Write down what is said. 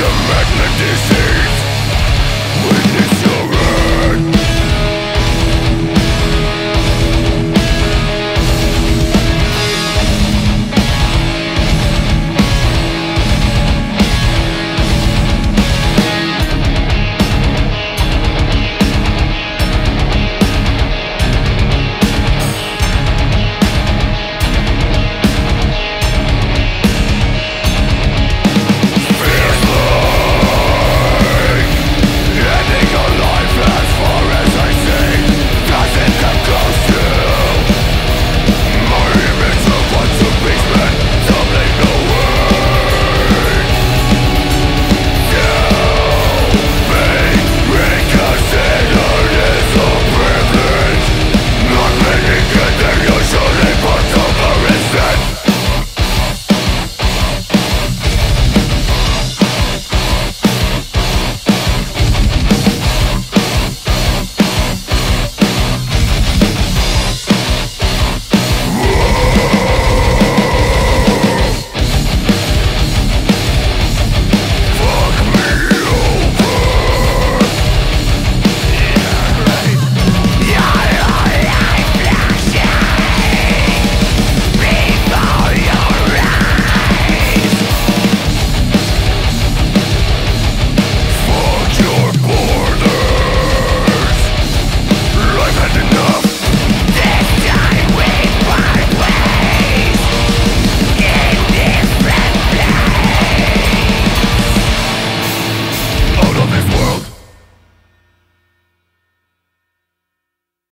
Come back.